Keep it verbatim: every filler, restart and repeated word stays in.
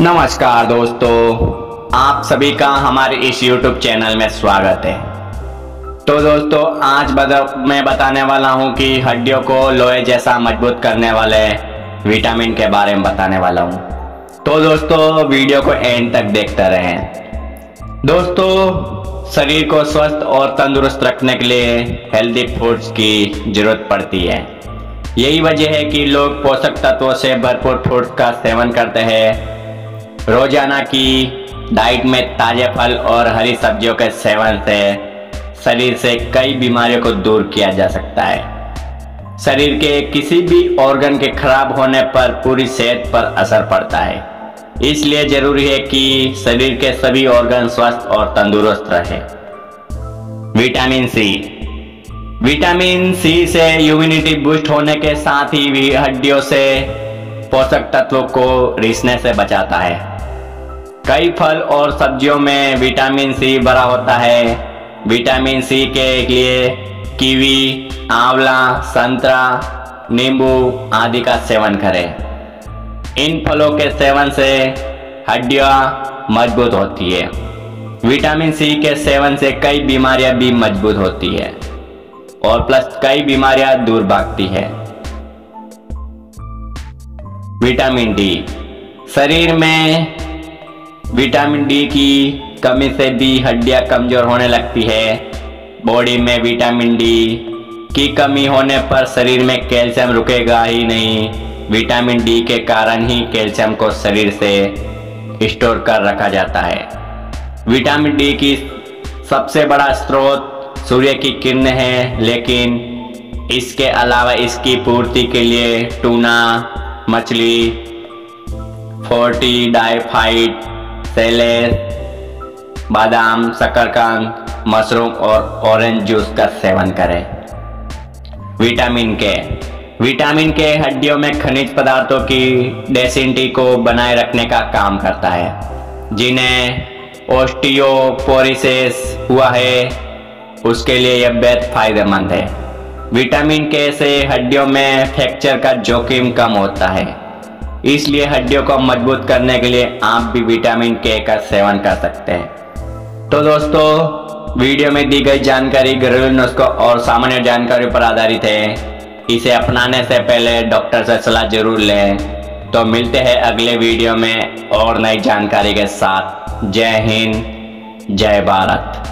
नमस्कार दोस्तों, आप सभी का हमारे इस YouTube चैनल में स्वागत है। तो दोस्तों, आज मैं बताने वाला हूं कि हड्डियों को लोहे जैसा मजबूत करने वाले विटामिन के बारे में बताने वाला हूं। तो दोस्तों, वीडियो को एंड तक देखते रहें। दोस्तों, शरीर को स्वस्थ और तंदुरुस्त रखने के लिए हेल्दी फूड्स की जरूरत पड़ती है। यही वजह है कि लोग पोषक तत्वों से भरपूर फूड्स का सेवन करते हैं। रोजाना की डाइट में ताजे फल और हरी सब्जियों के सेवन से शरीर से कई बीमारियों को दूर किया जा सकता है। शरीर के किसी भी ऑर्गन के खराब होने पर पूरी सेहत पर असर पड़ता है। इसलिए जरूरी है कि शरीर के सभी ऑर्गन स्वस्थ और तंदुरुस्त रहे। Vitamin C. विटामिन सी से इम्यूनिटी बूस्ट होने के साथ ही हड्डियों से पोषक तत्वों को रिसने से बचाता है। कई फल और सब्जियों में विटामिन सी भरा होता है। विटामिन सी के लिए कीवी, आंवला, संतरा, नींबू आदि का सेवन करें। इन फलों के सेवन से हड्डियां मजबूत होती है। विटामिन सी के सेवन से कई बीमारियां भी मजबूत होती है और प्लस कई बीमारियां दूर भागती है। Vitamin D. शरीर में विटामिन डी की कमी से भी हड्डियां कमजोर होने लगती है। बॉडी में विटामिन डी की कमी होने पर शरीर में कैल्शियम रुकेगा ही नहीं। विटामिन डी के कारण ही कैल्शियम को शरीर से स्टोर कर रखा जाता है। विटामिन डी की सबसे बड़ा स्रोत सूर्य की किरणें हैं, लेकिन इसके अलावा इसकी पूर्ति के लिए टूना मछली, फोर्टिडाइफाइड, सेलेस, बादाम, शकरकंद, मशरूम और ऑरेंज जूस का सेवन करें। Vitamin K. विटामिन के हड्डियों में खनिज पदार्थों की डेंसिटी को बनाए रखने का काम करता है, जिन्हें ऑस्टियोपोरोसिस हुआ है, उसके लिए यह बेहद फायदेमंद है। विटामिन के से हड्डियों में फ्रैक्चर का जोखिम कम होता है। इसलिए हड्डियों को मजबूत करने के लिए आप भी विटामिन के का सेवन कर सकते हैं। तो दोस्तों, वीडियो में दी गई जानकारी घरेलू नुस्खों और सामान्य जानकारी पर आधारित है। इसे अपनाने से पहले डॉक्टर से सलाह जरूर लें। तो मिलते हैं अगले वीडियो में और नई जानकारी के साथ। जय हिंद, जय भारत।